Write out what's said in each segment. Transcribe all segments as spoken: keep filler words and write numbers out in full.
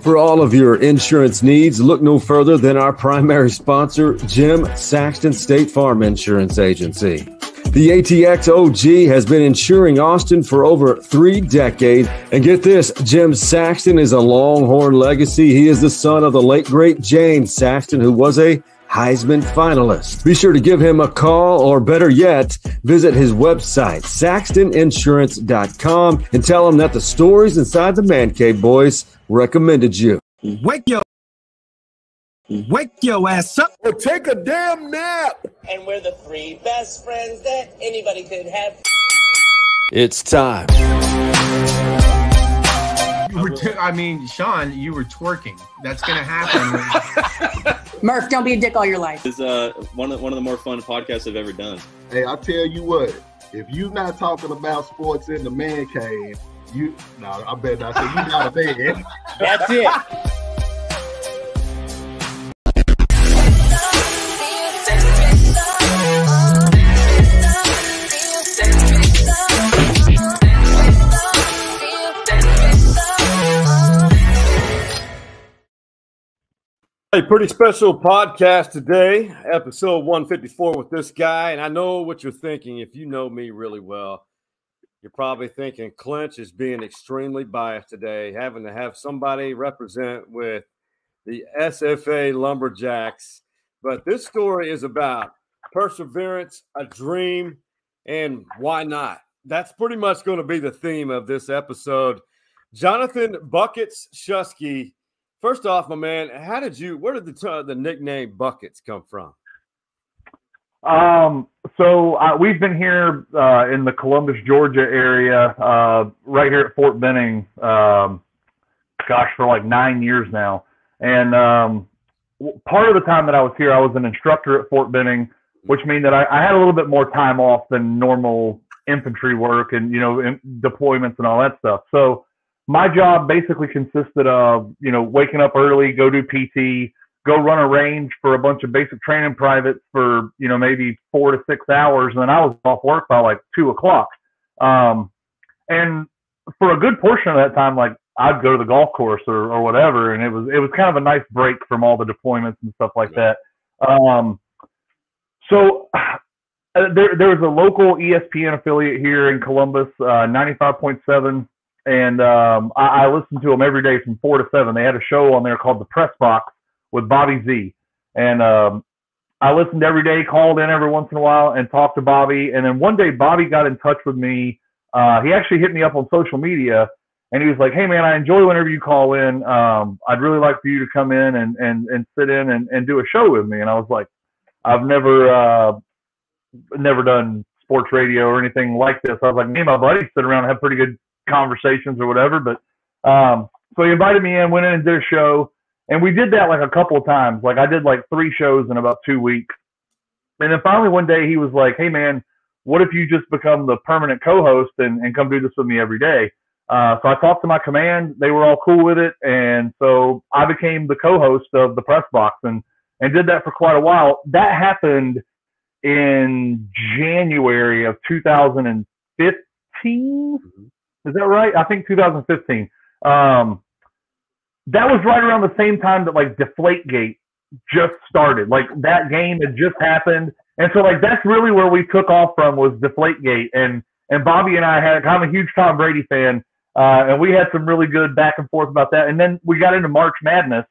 For all of your insurance needs, look no further than our primary sponsor, Jim Saxton State Farm Insurance Agency. The A T X O G has been insuring Austin for over three decades. And get this, Jim Saxton is a Longhorn legacy. He is the son of the late, great James Saxton, who was a Heisman finalist. Be sure to give him a call, or better yet, visit his website, saxton insurance dot com, and tell him that the stories inside the Man Cave Boys recommended you. Wake your, wake your ass up or take a damn nap. And we're the three best friends that anybody could have. It's time. You were t- I mean, Sean, you were twerking. That's going to happen. Murph, don't be a dick all your life. It's uh, one of, one of the more fun podcasts I've ever done. Hey, I tell you what, if you're not talking about sports in the man cave, you, no, I bet not. So you got a bed. That's it. A pretty special podcast today, episode one fifty-four with this guy. And I know what you're thinking. If you know me really well, you're probably thinking Clinch is being extremely biased today, having to have somebody represent with the S F A Lumberjacks. But this story is about perseverance, a dream, and why not? That's pretty much going to be the theme of this episode. Jonathan Buckets Shusky. First off, my man, how did you? Where did the uh, the nickname Buckets come from? Um, so uh, we've been here uh, in the Columbus, Georgia area, uh, right here at Fort Benning. Um, gosh, for like nine years now. And um, part of the time that I was here, I was an instructor at Fort Benning, which means that I, I had a little bit more time off than normal infantry work and you know in deployments and all that stuff. So my job basically consisted of, you know, waking up early, go do P T, go run a range for a bunch of basic training privates for, you know, maybe four to six hours. And then I was off work by like two o'clock. Um, and for a good portion of that time, like I'd go to the golf course or, or whatever. And it was, it was kind of a nice break from all the deployments and stuff like that. Um, so uh, there, there was a local E S P N affiliate here in Columbus, uh, ninety-five point seven. And um, I, I listened to them every day from four to seven. They had a show on there called The Press Box with Bobby Z. And um, I listened every day, called in every once in a while and talked to Bobby. And then one day Bobby got in touch with me. Uh, he actually hit me up on social media and he was like, hey man, I enjoy whenever you call in. Um, I'd really like for you to come in and, and, and sit in and, and do a show with me. And I was like, I've never, uh, never done sports radio or anything like this. I was like, me and my buddies sit around and have pretty good conversations or whatever, but um so he invited me in, went in and did a show, and we did that like a couple of times. Like I did like three shows in about two weeks, and then finally one day he was like, hey man, what if you just become the permanent co-host and, and come do this with me every day? Uh so I talked to my command, they were all cool with it, and so I became the co-host of The Press Box and and did that for quite a while. That happened in January of two thousand fifteen. Is that right? I think two thousand fifteen. Um, that was right around the same time that like Deflategate just started. Like that game had just happened. And so like that's really where we took off from, was Deflategate. And and Bobby and I had, I'm a huge Tom Brady fan. Uh, and we had some really good back and forth about that. And then we got into March Madness.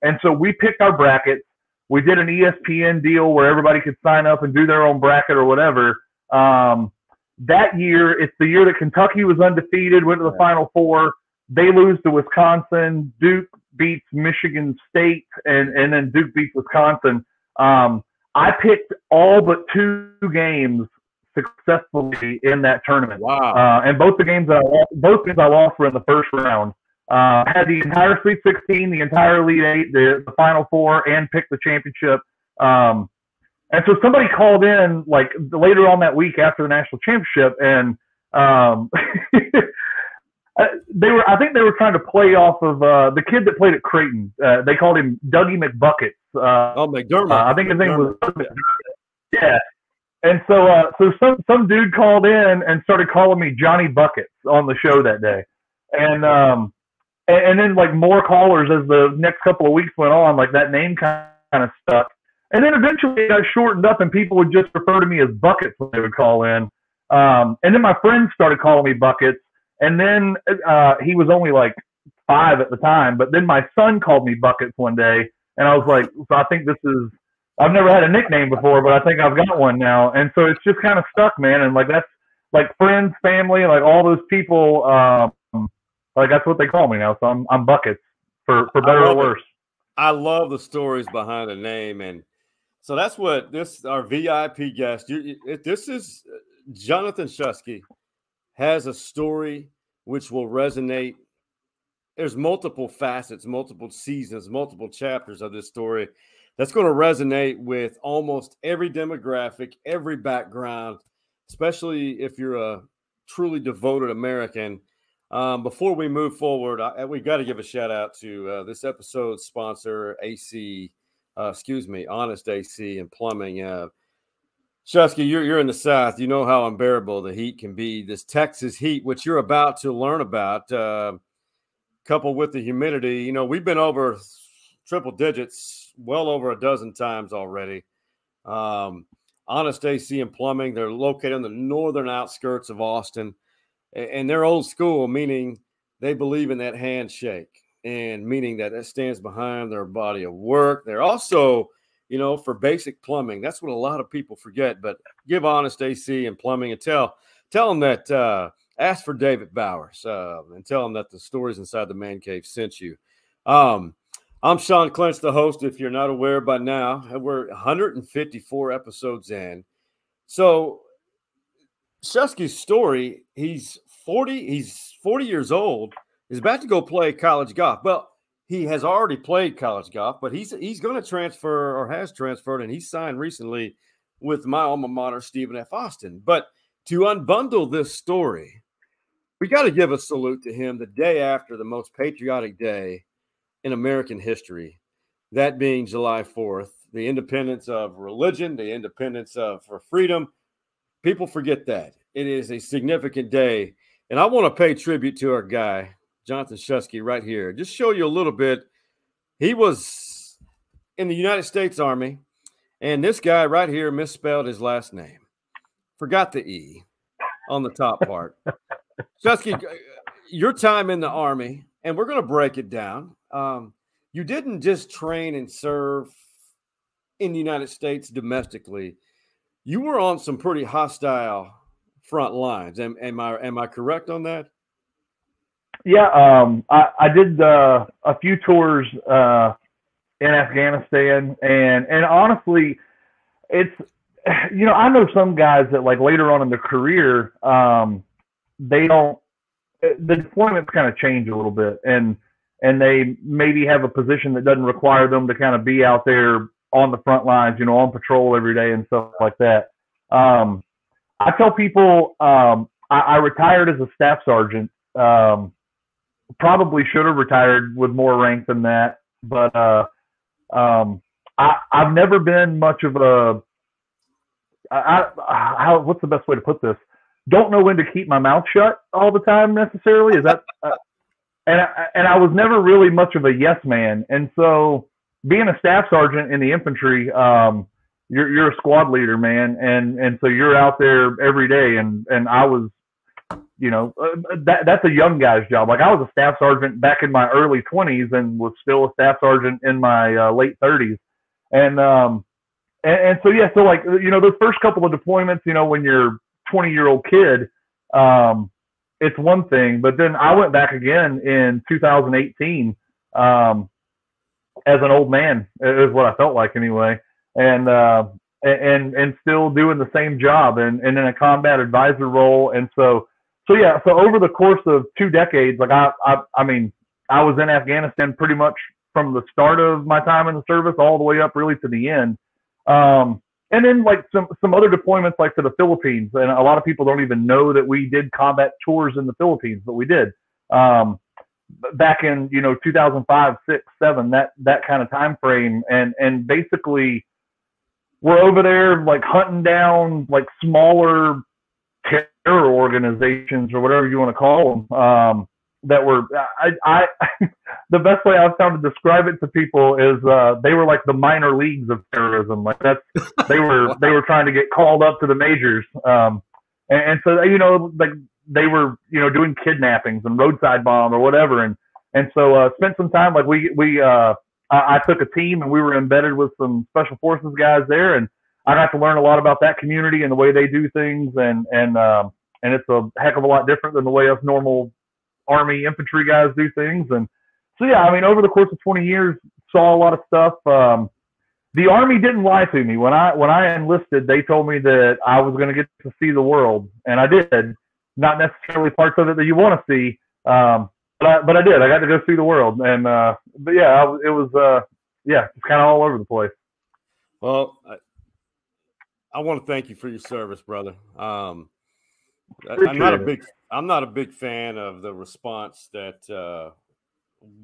And so we picked our brackets. We did an E S P N deal where everybody could sign up and do their own bracket or whatever. Um, That year, it's the year that Kentucky was undefeated, went to the yeah. Final Four. They lose to Wisconsin. Duke beats Michigan State, and, and then Duke beats Wisconsin. Um, I picked all but two games successfully in that tournament. Wow! Uh, and both the games that I lost, both games I lost were in the first round. Uh, I had the entire Sweet sixteen, the entire Elite Eight, the, the Final Four, and picked the championship. Um, And so somebody called in like later on that week after the national championship, and um, they were, I think they were trying to play off of uh, the kid that played at Creighton. Uh, they called him Dougie McBuckets. Uh, oh, McDermott. Uh, I think his name was McDermott. Yeah. And so, uh, so some some dude called in and started calling me Johnny Buckets on the show that day. And um, and, and then like more callers as the next couple of weeks went on, like that name kind of stuck. And then eventually it got shortened up, and people would just refer to me as Buckets when they would call in. Um, and then my friends started calling me Buckets. And then uh, he was only like five at the time, but then my son called me Buckets one day, and I was like, so I think this is, I've never had a nickname before, but I think I've got one now. And so it's just kind of stuck, man. And like, that's like friends, family, like all those people, um, like that's what they call me now. So I'm, I'm Buckets for, for better or worse. It. I love the stories behind the name. And so that's what this, our V I P guest, you, it, this is Jonathan Shusky, has a story which will resonate. There's multiple facets, multiple seasons, multiple chapters of this story that's going to resonate with almost every demographic, every background, especially if you're a truly devoted American. Um, before we move forward, I, we've got to give a shout out to uh, this episode's sponsor, A C, uh, excuse me, Honest A C and Plumbing. Uh, Shusky, you're, you're in the South. You know how unbearable the heat can be. This Texas heat, which you're about to learn about, uh, coupled with the humidity, you know, we've been over triple digits well over a dozen times already. Um, Honest A C and Plumbing, they're located on the northern outskirts of Austin. And they're old school, meaning they believe in that handshake and meaning that that stands behind their body of work. They're also... you know, for basic plumbing. That's what a lot of people forget, but give Honest A C and Plumbing and tell, tell them that, uh, ask for David Bowers, uh, and tell them that the stories inside the man cave sent you. Um, I'm Sean Clinch, the host, if you're not aware by now. We're one hundred fifty-four episodes in. So Shusky's story, he's forty, he's forty years old. He's about to go play college golf. Well, he has already played college golf, but he's he's going to transfer or has transferred, and he signed recently with my alma mater, Stephen F. Austin. But to unbundle this story, we got to give a salute to him the day after the most patriotic day in American history, that being July fourth, the independence of religion, the independence of for freedom. People forget that. It is a significant day, and I want to pay tribute to our guy, Jonathan Shusky, right here. Just show you a little bit. He was in the United States Army, and this guy right here misspelled his last name. Forgot the E on the top part. Shusky, your time in the Army, and we're going to break it down. Um, you didn't just train and serve in the United States domestically. You were on some pretty hostile front lines. Am, am I am I correct on that? Yeah, um, I, I did uh, a few tours uh, in Afghanistan, and and honestly, it's you know I know some guys that like later on in their career, um, they don't the deployments kind of change a little bit, and and they maybe have a position that doesn't require them to kind of be out there on the front lines, you know, on patrol every day and stuff like that. Um, I tell people um, I, I retired as a staff sergeant. Um, Probably should have retired with more rank than that, but uh, um, I, I've never been much of a. I, I, how, what's the best way to put this? Don't know when to keep my mouth shut all the time necessarily. Is that? uh, and I, and I was never really much of a yes man, and so being a staff sergeant in the infantry, um, you're you're a squad leader, man, and and so you're out there every day, and and I was. You know, uh, that that's a young guy's job. Like I was a staff sergeant back in my early twenties and was still a staff sergeant in my uh, late thirties. And, um, and, and so, yeah, so like, you know, those first couple of deployments, you know, when you're twenty year old kid, um, it's one thing, but then I went back again in two thousand eighteen um, as an old man is what I felt like anyway. And, uh, and, and still doing the same job and, and in a combat advisor role. And so, So yeah, so over the course of two decades, like I, I, I mean, I was in Afghanistan pretty much from the start of my time in the service all the way up really to the end, um, and then like some some other deployments like to the Philippines, and a lot of people don't even know that we did combat tours in the Philippines, but we did um, back in you know two thousand five, six, seven, that that kind of time frame, and and basically we're over there like hunting down like smaller terror organizations or whatever you want to call them, um, that were, I, I, the best way I've found to describe it to people is uh, they were like the minor leagues of terrorism. Like that's, they were, they were trying to get called up to the majors. Um, and, and so, you know, like they were, you know, doing kidnappings and roadside bomb or whatever. And, and so uh, spent some time, like we, we, uh, I, I took a team and we were embedded with some special forces guys there. And I got to learn a lot about that community and the way they do things. And, and, um, and it's a heck of a lot different than the way us normal Army infantry guys do things. And so, yeah, I mean, over the course of twenty years, saw a lot of stuff. Um, the Army didn't lie to me. When I, when I enlisted, they told me that I was going to get to see the world. And I did. Not necessarily parts of it that you want to see. Um, but I, but I did, I got to go see the world. And, uh, but yeah, I, it was, uh, yeah, it's kind of all over the place. Well, I, I want to thank you for your service, brother. Um, Appreciate I'm not a big, I'm not a big fan of the response that uh,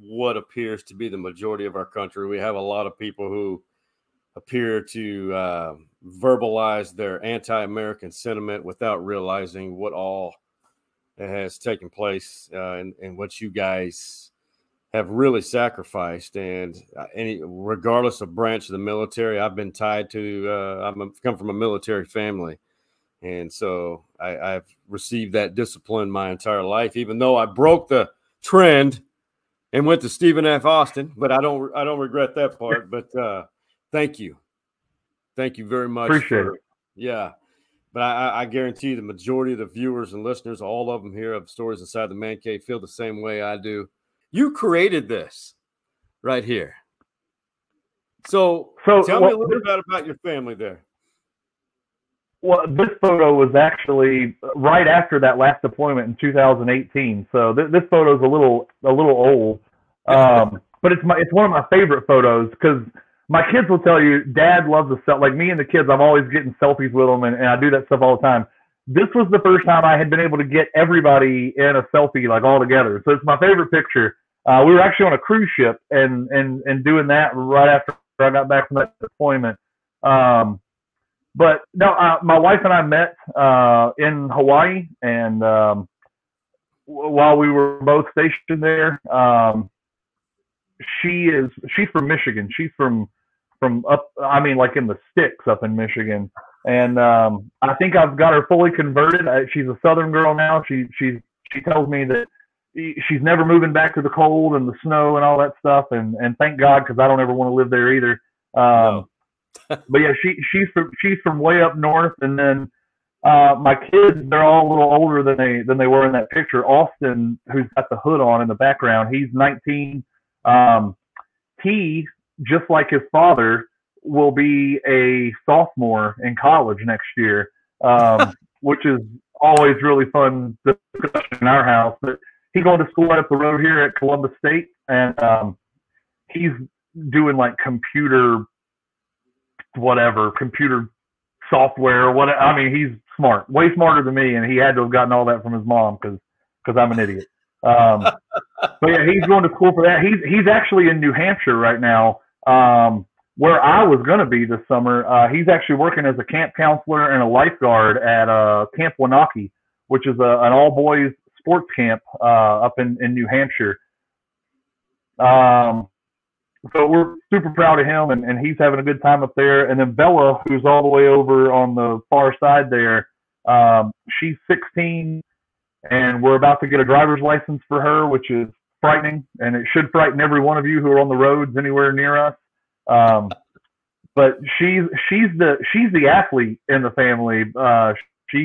what appears to be the majority of our country. We have a lot of people who appear to uh, verbalize their anti-American sentiment without realizing what all has taken place uh, and, and what you guys have really sacrificed. And any, regardless of branch of the military, I've been tied to. Uh, I'm a, come from a military family. And so I, I've received that discipline my entire life, even though I broke the trend and went to Stephen F. Austin. But I don't I don't regret that part. But uh, thank you. Thank you very much. Appreciate for, it. Yeah. But I, I guarantee the majority of the viewers and listeners, all of them here of Stories Inside the Man Cave, feel the same way I do. You created this right here. So, so tell well, me a little bit about, about your family there. Well, this photo was actually right after that last deployment in two thousand eighteen. So th this photo is a little a little old, um, but it's my it's one of my favorite photos because my kids will tell you, Dad loves the selfie. Like me and the kids, I'm always getting selfies with them, and, and I do that stuff all the time. This was the first time I had been able to get everybody in a selfie like all together. So it's my favorite picture. Uh, we were actually on a cruise ship and and and doing that right after I got back from that deployment. Um, But no, uh, my wife and I met uh, in Hawaii, and um, w while we were both stationed there, um, she is she's from Michigan. She's from from up, I mean, like in the sticks up in Michigan. And um, I think I've got her fully converted. I, she's a Southern girl now. She she's she tells me that she's never moving back to the cold and the snow and all that stuff. And and thank God, because I don't ever want to live there either. Um, no. But yeah, she she's from she's from way up north, and then uh, my kids, they're all a little older than they than they were in that picture. Austin, who's got the hood on in the background, he's nineteen. Um, he, just like his father, will be a sophomore in college next year, um, which is always really fun discussion in our house. But he's going to school right up the road here at Columbus State, and um, he's doing like computer. whatever computer software or what I mean he's smart, way smarter than me, and he had to have gotten all that from his mom because because I'm an idiot. Um but yeah, he's going to school for that. He's he's actually in New Hampshire right now, um where I was going to be this summer. Uh he's actually working as a camp counselor and a lifeguard at uh Camp Wanaki, which is a, an all-boys sports camp uh up in in New Hampshire. um So we're super proud of him, and, and he's having a good time up there. And then Bella, who's all the way over on the far side there, um, she's sixteen, and we're about to get a driver's license for her, which is frightening, and it should frighten every one of you who are on the roads anywhere near us. Um, but she's she's the she's the athlete in the family. Uh, she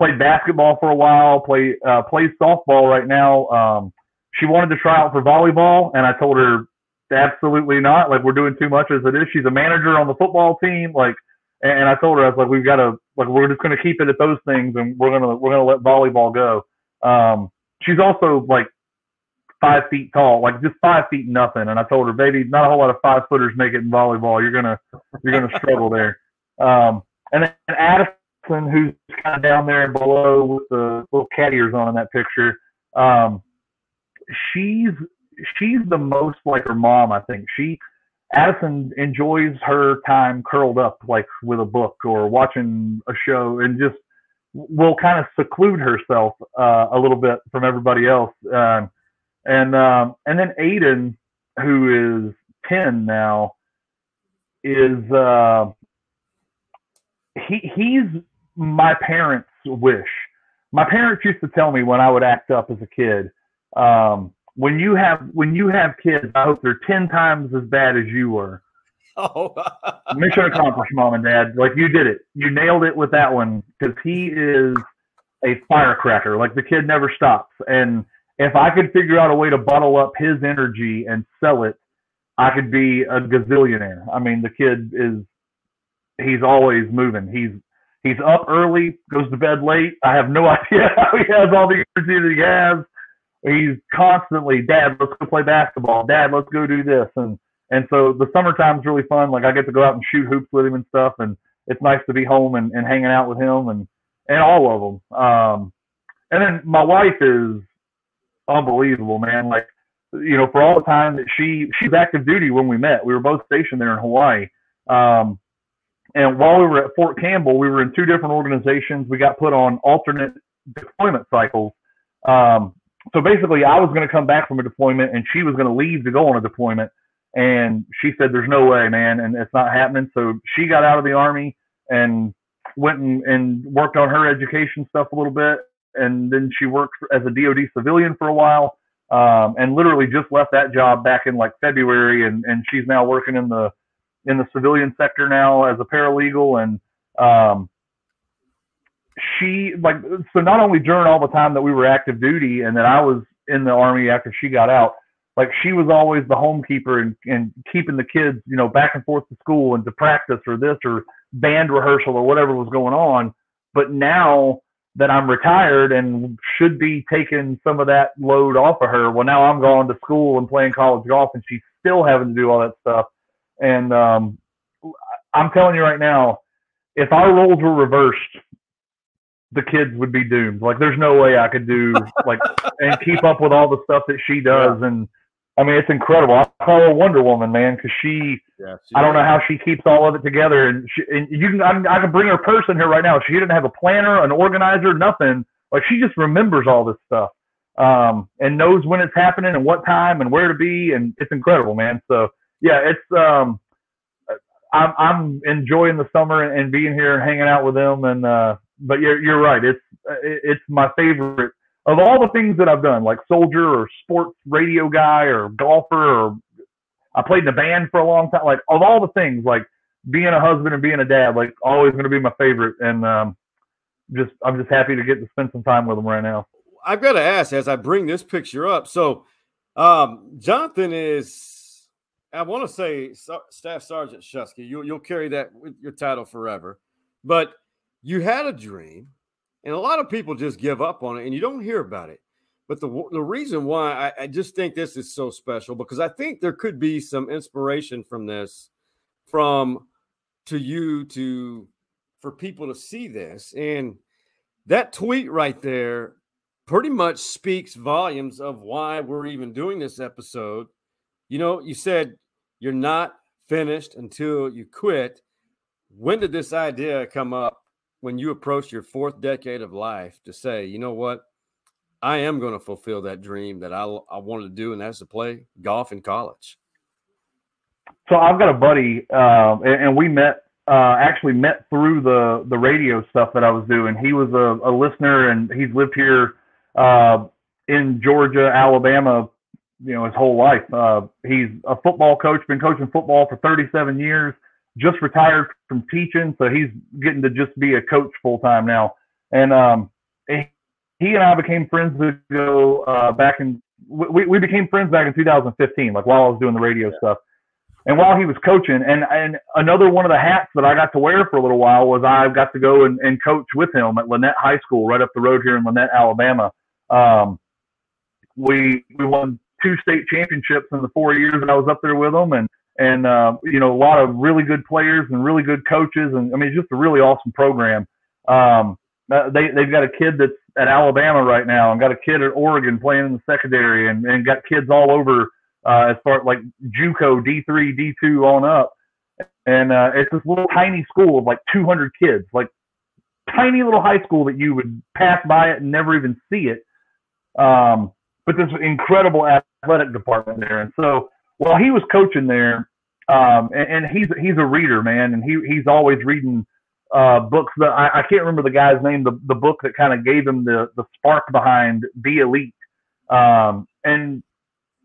played basketball for a while, play uh, plays softball right now. Um, she wanted to try out for volleyball, and I told her, absolutely not. Like, we're doing too much as it is. She's a manager on the football team. Like, and I told her, I was like, we've got to, like, we're just going to keep it at those things, and we're going to, we're going to let volleyball go. Um, she's also like five feet tall, like just five feet, nothing. And I told her, baby, not a whole lot of five footers make it in volleyball. You're going to, you're going to struggle there. Um, and then Addison, who's kind of down there and below with the little cat ears on in that picture. Um, she's, she's the most like her mom, I think. She, Addison enjoys her time curled up, like with a book or watching a show, and just will kind of seclude herself uh, a little bit from everybody else. Um, And um, and then Aiden, who is ten now, is uh, he he's my parents' wish. My parents used to tell me when I would act up as a kid, um, when you have when you have kids, I hope they're ten times as bad as you were. Oh, mission accomplished, Mom and Dad. Like, you did it. You nailed it with that one, because he is a firecracker. Like, the kid never stops. And if I could figure out a way to bottle up his energy and sell it, I could be a gazillionaire. I mean, the kid is, he's always moving. He's, he's up early, goes to bed late. I have no idea how he has all the energy that he has. He's constantly, Dad, let's go play basketball. Dad, let's go do this. And, and so the summertime's really fun. Like, I get to go out and shoot hoops with him and stuff. And it's nice to be home and, and hanging out with him and, and all of them. Um, and then my wife is unbelievable, man. Like, you know, for all the time that she, she was active duty when we met, we were both stationed there in Hawaii. Um, and while we were at Fort Campbell, we were in two different organizations. We got put on alternate deployment cycles. Um, so basically I was going to come back from a deployment and she was going to leave to go on a deployment. And she said, there's no way, man. And it's not happening. So she got out of the Army and went and, and worked on her education stuff a little bit. And then she worked as a D O D civilian for a while, um, and literally just left that job back in like February. And, and she's now working in the, in the civilian sector now as a paralegal. And um, she like, so not only during all the time that we were active duty and that I was in the Army after she got out, like, she was always the homekeeper and, and keeping the kids, you know, back and forth to school and to practice or this or band rehearsal or whatever was going on. But now that I'm retired and should be taking some of that load off of her, well, now I'm going to school and playing college golf and she's still having to do all that stuff. And um, I'm telling you right now, if our roles were reversed, the kids would be doomed. Like, there's no way I could do like and keep up with all the stuff that she does. Yeah. And I mean, it's incredible. I call her Wonder Woman, man, because she, yeah, she, I don't know how she keeps all of it together. And, she, and you can, I'm, I can bring her purse in here right now. She didn't have a planner, an organizer, nothing. Like, she just remembers all this stuff um, and knows when it's happening and what time and where to be. And it's incredible, man. So yeah, it's, um, I'm, I'm enjoying the summer and, and being here and hanging out with them. And, uh, but you're, you're right. It's, it's my favorite. Of all the things that I've done, like soldier or sports radio guy or golfer, or I played in a band for a long time. Like, of all the things, like being a husband and being a dad, like, always going to be my favorite. And um, just, I'm just happy to get to spend some time with them right now. I've got to ask, as I bring this picture up. So um, Jonathan is, I want to say Sar- Staff Sergeant Shusky. You, you'll carry that with your title forever, but you had a dream. And a lot of people just give up on it, and you don't hear about it. But the, the reason why I, I just think this is so special, because I think there could be some inspiration from this, from to you to for people to see this. And that tweet right there pretty much speaks volumes of why we're even doing this episode. You know, you said you're not finished until you quit. When did this idea come up? When you approach your fourth decade of life to say, you know what, I am going to fulfill that dream that I, I wanted to do. And that's to play golf in college. So I've got a buddy uh, and, and we met, uh, actually met through the, the radio stuff that I was doing. He was a, a listener, and he's lived here uh, in Georgia, Alabama, you know, his whole life. Uh, he's a football coach, been coaching football for thirty-seven years. Just retired from teaching, so he's getting to just be a coach full time now. And um, he and I became friends ago uh, back in we we became friends back in two thousand fifteen, like while I was doing the radio yeah. stuff, and while he was coaching. And and another one of the hats that I got to wear for a little while was I got to go and, and coach with him at Lynette High School, right up the road here in Lynette, Alabama. Um, we we won two state championships in the four years that I was up there with him, and. And, uh, you know, a lot of really good players and really good coaches. And I mean, it's just a really awesome program. Um, they, they've got a kid that's at Alabama right now and got a kid at Oregon playing in the secondary and, and got kids all over, uh, as far as like JUCO, D three, D two on up. And, uh, it's this little tiny school of like two hundred kids, like tiny little high school that you would pass by it and never even see it. Um, but this incredible athletic department there. And so while he was coaching there, um, and, and he's he's a reader, man, and he he's always reading uh, books. That I, I can't remember the guy's name, the, the book that kind of gave him the, the spark behind Be Elite. Um, and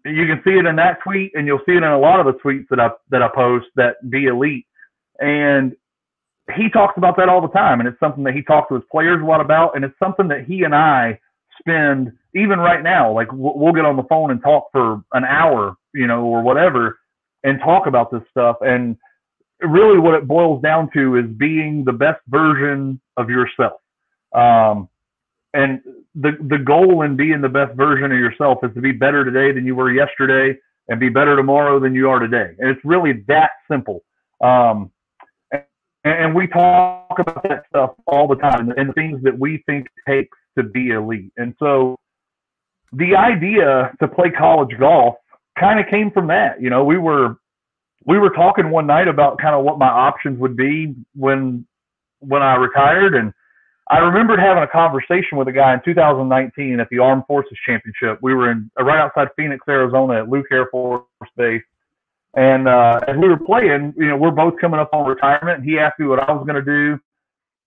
you can see it in that tweet, and you'll see it in a lot of the tweets that I, that I post, that Be Elite. And he talks about that all the time, and it's something that he talks to his players a lot about, and it's something that he and I spend even right now. Like, we'll get on the phone and talk for an hour, you know, or whatever, and talk about this stuff. And really what it boils down to is being the best version of yourself. Um, and the the goal in being the best version of yourself is to be better today than you were yesterday, and be better tomorrow than you are today. And it's really that simple. Um, And we talk about that stuff all the time, and the things that we think it takes to be elite. And so the idea to play college golf kind of came from that. You know, we were we were talking one night about kind of what my options would be when when I retired. And I remembered having a conversation with a guy in two thousand nineteen at the Armed Forces Championship. We were in right outside Phoenix, Arizona at Luke Air Force Base. And uh, as we were playing, you know, we're both coming up on retirement, and he asked me what I was going to do.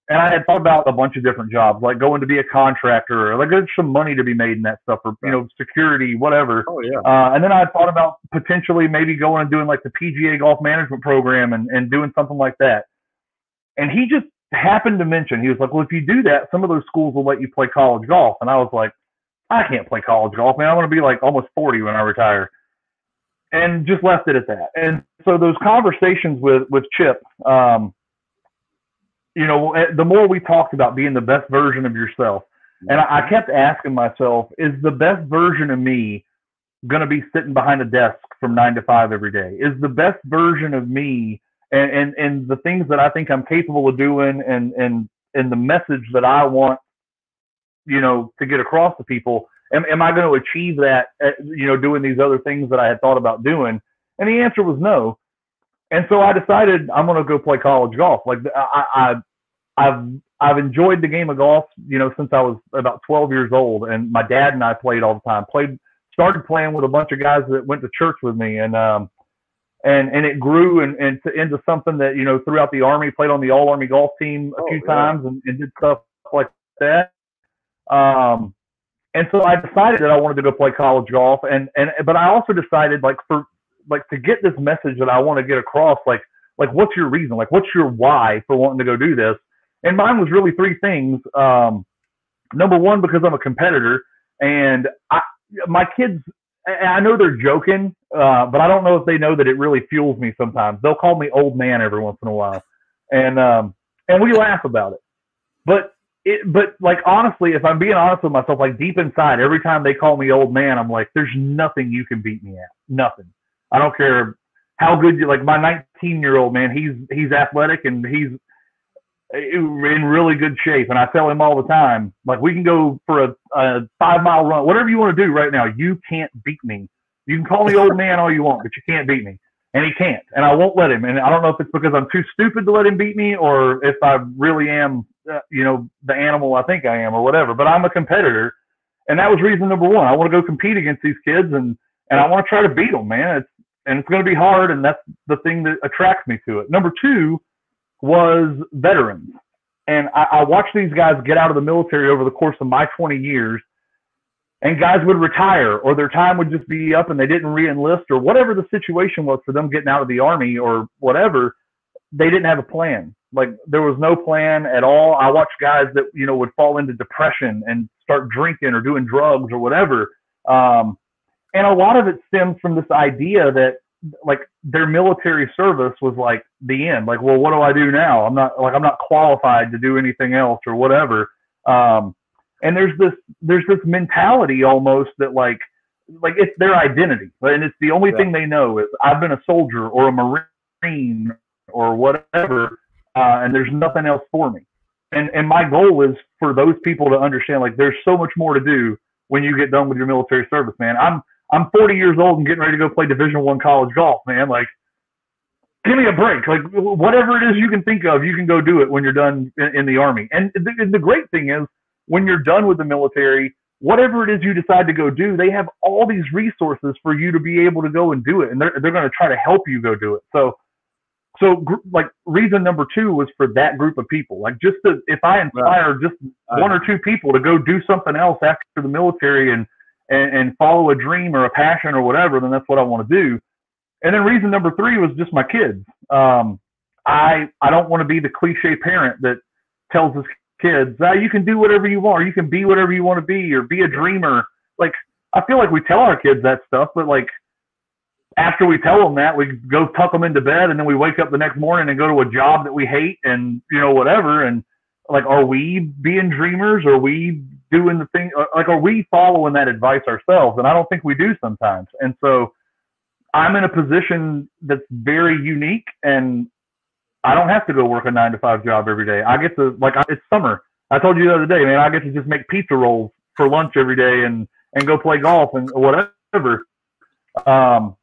And I had thought about a bunch of different jobs, like going to be a contractor, or like there's some money to be made in that stuff, or, you know, security, whatever. Oh, yeah. Uh, and then I thought about potentially maybe going and doing like the P G A golf management program and, and doing something like that. And he just happened to mention, he was like, well, if you do that, some of those schools will let you play college golf. And I was like, I can't play college golf, man. I want to be like almost forty when I retire. And just left it at that. And so those conversations with, with Chip, um, you know, the more we talked about being the best version of yourself, and I, I kept asking myself, is the best version of me going to be sitting behind a desk from nine to five every day? Is the best version of me and, and, and the things that I think I'm capable of doing, and, and, and the message that I want, you know, to get across to people, Am, am I going to achieve that, at, you know, doing these other things that I had thought about doing? And the answer was no. And so I decided I'm going to go play college golf. Like I, I, I've, I've enjoyed the game of golf, you know, since I was about twelve years old. And my dad and I played all the time, played, started playing with a bunch of guys that went to church with me. And, um, and, and it grew and, and to, into something that, you know, throughout the Army, played on the All Army golf team a oh, few yeah. times and, and did stuff like that. Um, And so I decided that I wanted to go play college golf, and, and but I also decided like for like to get this message that I want to get across, like like what's your reason, like what's your why for wanting to go do this? And mine was really three things. Um, number one, because I'm a competitor, and I, my kids, I know they're joking, uh, but I don't know if they know that it really fuels me sometimes. They'll call me old man every once in a while, and um, and we laugh about it, but. It, but like, honestly, if I'm being honest with myself, like deep inside, every time they call me old man, I'm like, there's nothing you can beat me at. Nothing. I don't care how good you, like my nineteen year old man, he's, he's athletic and he's in really good shape. And I tell him all the time, like, we can go for a, a five mile run, whatever you want to do right now. You can't beat me. You can call me old man all you want, but you can't beat me. And he can't, and I won't let him. And I don't know if it's because I'm too stupid to let him beat me, or if I really am, uh, you know, the animal I think I am or whatever, but I'm a competitor. And that was reason number one. I want to go compete against these kids, and, and I want to try to beat them, man. It's, and it's going to be hard. And that's the thing that attracts me to it. Number two was veterans. And I, I watched these guys get out of the military over the course of my twenty years. And guys would retire, or their time would just be up and they didn't re-enlist, or whatever the situation was for them getting out of the Army or whatever. They didn't have a plan. Like, there was no plan at all. I watched guys that, you know, would fall into depression and start drinking or doing drugs or whatever. Um, and a lot of it stems from this idea that like their military service was like the end. Like, well, what do I do now? I'm not like, I'm not qualified to do anything else or whatever. Um, And there's this there's this mentality almost that like like it's their identity, and it's the only yeah. thing they know is I've been a soldier or a Marine or whatever, uh, and there's nothing else for me. And and my goal is for those people to understand like there's so much more to do when you get done with your military service, man. I'm I'm forty years old and getting ready to go play Division I college golf, man. Like, give me a break. Like, whatever it is you can think of, you can go do it when you're done in, in the Army. And the, the great thing is, when you're done with the military, whatever it is you decide to go do, they have all these resources for you to be able to go and do it. And they're, they're going to try to help you go do it. So, so gr- like reason number two was for that group of people. Like just to, if I inspire right. just right. one or two people to go do something else after the military and, and, and follow a dream or a passion or whatever, then that's what I want to do. And then reason number three was just my kids. Um, I, I don't want to be the cliche parent that tells his kids, ah, you can do whatever you want, or you can be whatever you want to be, or be a dreamer. Like, I feel like we tell our kids that stuff, but like after we tell them that, we go tuck them into bed and then we wake up the next morning and go to a job that we hate and, you know, whatever. And like, are we being dreamers? Are we doing the thing? Like, are we following that advice ourselves? And I don't think we do sometimes. And so I'm in a position that's very unique, and I don't have to go work a nine to five job every day. I get to, like, I, it's summer. I told you the other day, man, I get to just make pizza rolls for lunch every day and, and go play golf and whatever. Um,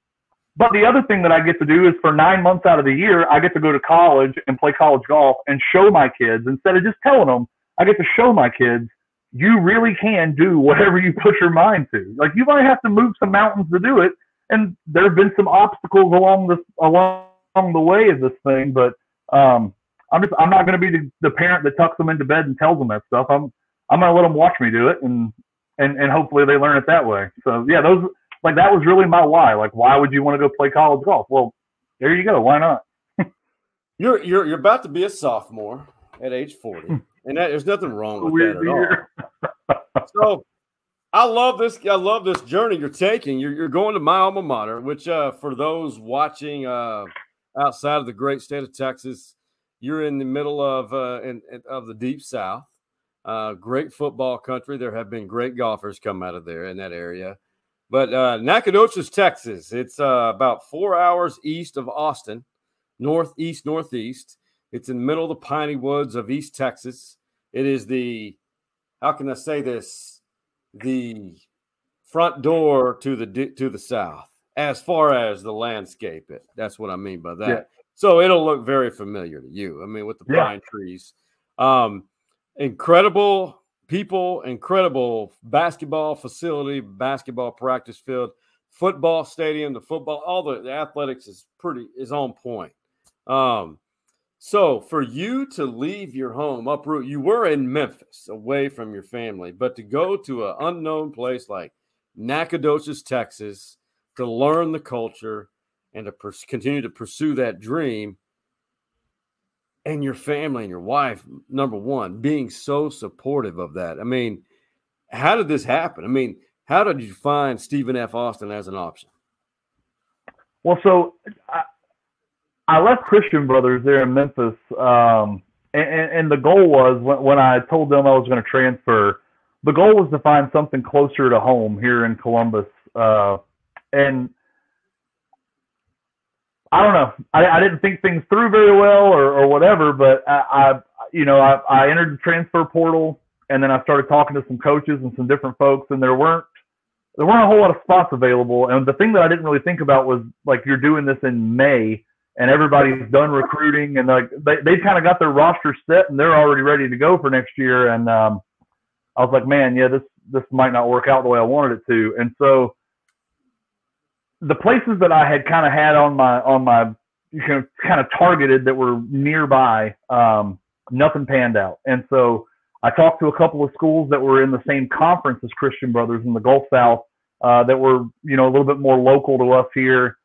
but the other thing that I get to do is for nine months out of the year, I get to go to college and play college golf and show my kids, instead of just telling them, I get to show my kids, you really can do whatever you put your mind to. Like, you might have to move some mountains to do it. And there have been some obstacles along the, along the way of this thing, but um, I'm just, I'm not going to be the, the parent that tucks them into bed and tells them that stuff. I'm, I'm going to let them watch me do it. And, and, and hopefully they learn it that way. So yeah, those, like, that was really my why. Like, why would you want to go play college golf? Well, there you go. Why not? you're, you're, you're about to be a sophomore at age forty, and that, there's nothing wrong with Weird that at all. So, I love this. I love this journey you're taking. You're, you're going to my alma mater, which uh, for those watching uh, outside of the great state of Texas, you're in the middle of uh, in, of the Deep South. Uh, great football country. There have been great golfers come out of there in that area. But uh, Nacogdoches, Texas, it's uh, about four hours east of Austin, northeast, northeast. It's in the middle of the piney woods of East Texas. It is the, how can I say this? The front door to the to the south, as far as the landscape, it that's what I mean by that. Yeah. So it'll look very familiar to you. I mean, with the yeah. pine trees, um, incredible people, incredible basketball facility, basketball practice field, football stadium, the football, all the, the athletics is pretty is on point. Um, so for you to leave your home, uproot, you were in Memphis, away from your family, but to go to an unknown place like Nacogdoches, Texas, to learn the culture and to pers- continue to pursue that dream, and your family and your wife, number one, being so supportive of that. I mean, how did this happen? I mean, how did you find Stephen F. Austin as an option? Well, so I- I left Christian Brothers there in Memphis, um, and, and the goal was, when, when I told them I was going to transfer, the goal was to find something closer to home here in Columbus. Uh, and I don't know, I, I didn't think things through very well or, or whatever, but I, I you know, I, I entered the transfer portal, and then I started talking to some coaches and some different folks, and there weren't there weren't a whole lot of spots available. And the thing that I didn't really think about was, like, you're doing this in May, and everybody's done recruiting, and like they they've kind of got their roster set, and they're already ready to go for next year. And um, I was like, man, yeah, this this might not work out the way I wanted it to. And so the places that I had kind of had on my on my you know kind of targeted that were nearby, um, nothing panned out. And so I talked to a couple of schools that were in the same conference as Christian Brothers in the Gulf South, uh, that were you know a little bit more local to us here.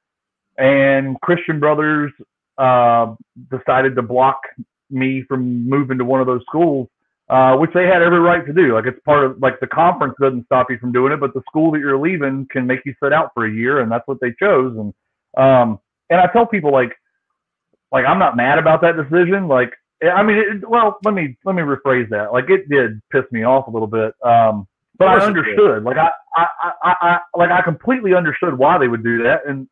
And Christian Brothers uh, decided to block me from moving to one of those schools, uh, which they had every right to do. Like, it's part of, like, the conference doesn't stop you from doing it, but the school that you're leaving can make you sit out for a year, and that's what they chose. And um, and I tell people, like, like I'm not mad about that decision. Like, I mean, it, well, let me let me rephrase that. Like, it did piss me off a little bit, um, but I understood. Like, I, I, I, I like I completely understood why they would do that, and.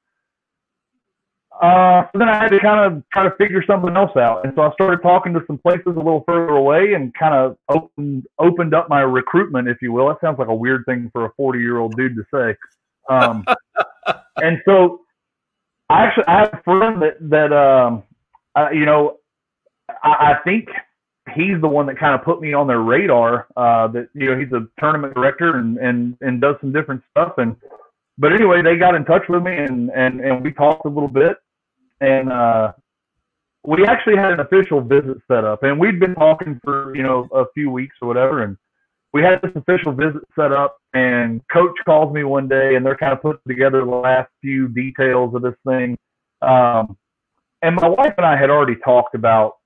Uh, so then I had to kind of try to figure something else out. And so I started talking to some places a little further away and kind of opened, opened up my recruitment, if you will. That sounds like a weird thing for a forty-year-old dude to say. Um, and so I actually I have a friend that, that um, I, you know, I, I think he's the one that kind of put me on their radar. Uh, that you know, he's a tournament director and, and, and does some different stuff. And but anyway, they got in touch with me and and, and we talked a little bit. And uh, we actually had an official visit set up. And we'd been talking for you know a few weeks or whatever. And we had this official visit set up. And Coach calls me one day, and they're kind of putting together the last few details of this thing. Um, and my wife and I had already talked about.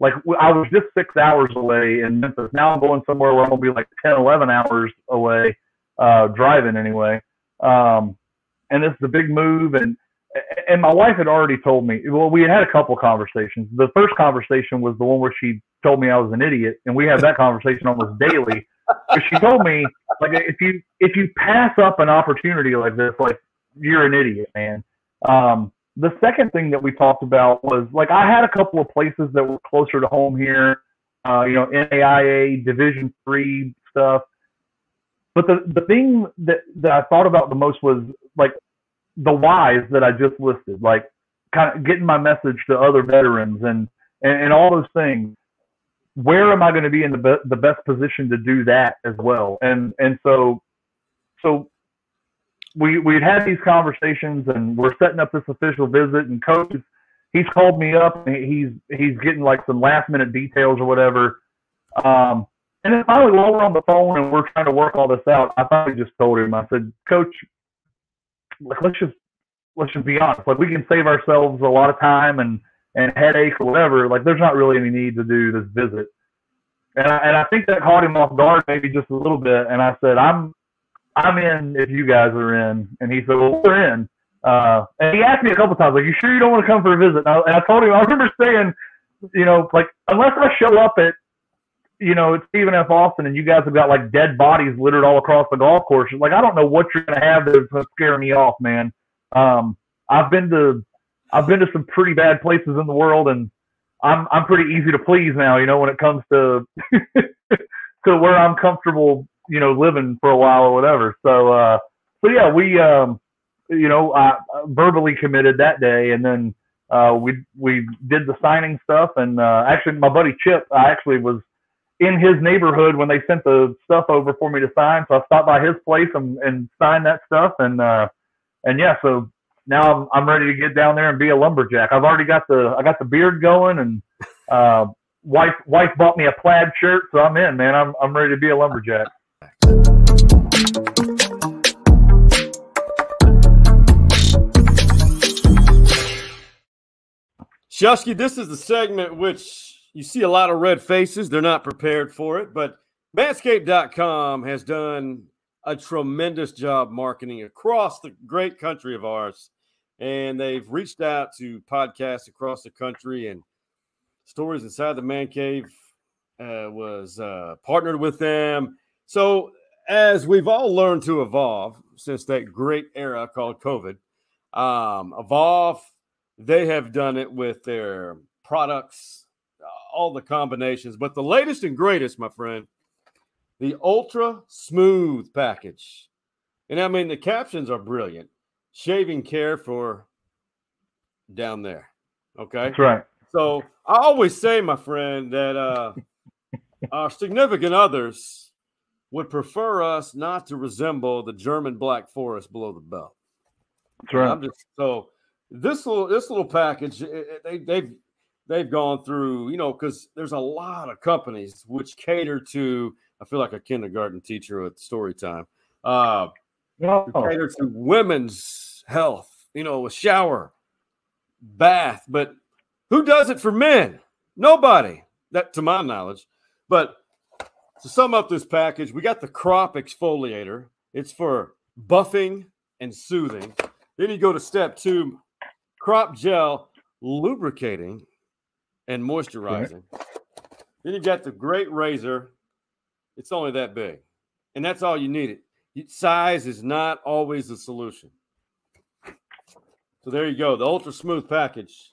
Like, I was just six hours away in Memphis. Now I'm going somewhere where I'm going to be like ten, eleven hours away, uh, driving anyway. Um, and this is a big move. And and my wife had already told me, well, we had had a couple conversations. The first conversation was the one where she told me I was an idiot. And we have that conversation almost daily. But she told me, like, if you, if you pass up an opportunity like this, like, you're an idiot, man. Um, The second thing that we talked about was, like, I had a couple of places that were closer to home here, uh, you know, N A I A, Division three stuff. But the, the thing that, that I thought about the most was, like, the whys that I just listed, like, kind of getting my message to other veterans and, and, and all those things. Where am I going to be in the, be- the best position to do that as well? And, and so, so. We we'd had these conversations, and we're setting up this official visit. And Coach, he's called me up. And he's he's getting like some last minute details or whatever. Um, and then finally, while we're on the phone and we're trying to work all this out, I finally just told him. I said, Coach, like, let's just let's just be honest. Like, we can save ourselves a lot of time and and headache or whatever. Like, there's not really any need to do this visit. And I, and I think that caught him off guard maybe just a little bit. And I said, I'm. I'm in if you guys are in. And he said, well, we're in. Uh, and he asked me a couple times, like, you sure you don't want to come for a visit? And I, and I told him, I remember saying, you know, like, unless I show up at, you know, it's Stephen F. Austin and you guys have got, like, dead bodies littered all across the golf course. Like, I don't know what you're going to have that's going to scare me off, man. Um, I've been to I've been to some pretty bad places in the world, and I'm I'm pretty easy to please now, you know, when it comes to to where I'm comfortable, you know, living for a while or whatever. So, uh, so yeah, we, um, you know, I verbally committed that day. And then, uh, we, we did the signing stuff. And, uh, actually my buddy Chip, I actually was in his neighborhood when they sent the stuff over for me to sign. So I stopped by his place and, and signed that stuff. And, uh, and yeah, so now I'm, I'm ready to get down there and be a lumberjack. I've already got the, I got the beard going, and, uh, wife, wife bought me a plaid shirt. So I'm in, man. I'm, I'm ready to be a lumberjack. Shusky, this is the segment which you see a lot of red faces. They're not prepared for it, but Manscaped dot com has done a tremendous job marketing across the great country of ours, and they've reached out to podcasts across the country, and Stories Inside the Man Cave uh, was uh, partnered with them. So as we've all learned to evolve since that great era called COVID, um, evolve, they have done it with their products, all the combinations. But the latest and greatest, my friend, the Ultra Smooth Package. And, I mean, the captions are brilliant. Shaving care for down there, okay? That's right. So I always say, my friend, that uh, our significant others would prefer us not to resemble the German Black Forest below the belt. That's right. I'm just, so this little this little package, they, they've they've gone through, you know, because there's a lot of companies which cater to. I feel like a kindergarten teacher at story time. Uh, oh. Cater to women's health, you know, a shower, bath, but who does it for men? Nobody, that to my knowledge, but. To sum up this package, we got the crop exfoliator. It's for buffing and soothing. Then you go to step two, crop gel, lubricating and moisturizing. Yeah. Then you got the great razor. It's only that big. And that's all you need. It. Size is not always the solution. So there you go, the Ultra Smooth Package.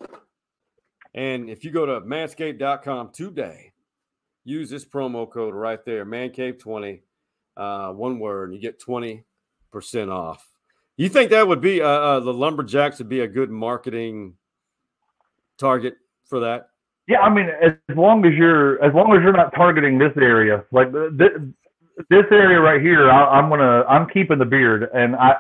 And if you go to manscaped dot com today, use this promo code right there, Man Cave twenty, uh, one word, and you get twenty percent off. You think that would be, uh, uh, the Lumberjacks would be a good marketing target for that? Yeah, I mean, as long as you're as long as you're not targeting this area, like this, this area right here, I, I'm gonna I'm keeping the beard. And I,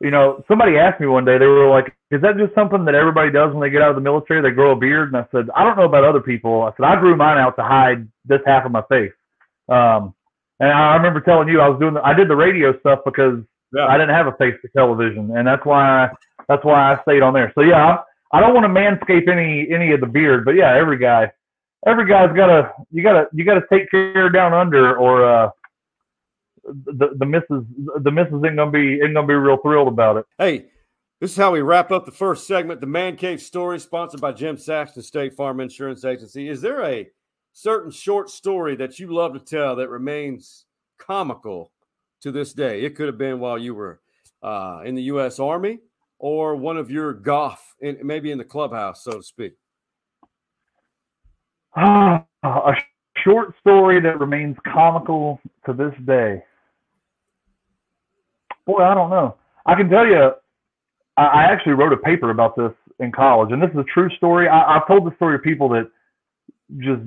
you know, somebody asked me one day, they were like, "Is that just something that everybody does when they get out of the military? They grow a beard?" And I said, "I don't know about other people." I said, "I grew mine out to hide this half of my face." Um, and I remember telling you I was doing the, I did the radio stuff because yeah. I didn't have a face for television, and that's why that's why I stayed on there. So yeah. I'm, I don't want to manscape any any of the beard, but yeah, every guy, every guy's gotta you gotta you gotta take care down under, or uh, the the missus the missus ain't gonna be ain't gonna be real thrilled about it. Hey, this is how we wrap up the first segment, the Man Cave Story, sponsored by Jim Saxton State Farm Insurance Agency. Is there a certain short story that you love to tell that remains comical to this day? It could have been while you were uh, in the U S Army, or one of your golf, in, maybe in the clubhouse, so to speak? Uh, a short story that remains comical to this day. Boy, I don't know. I can tell you, I, I actually wrote a paper about this in college, and this is a true story. I, I've told the story to people that just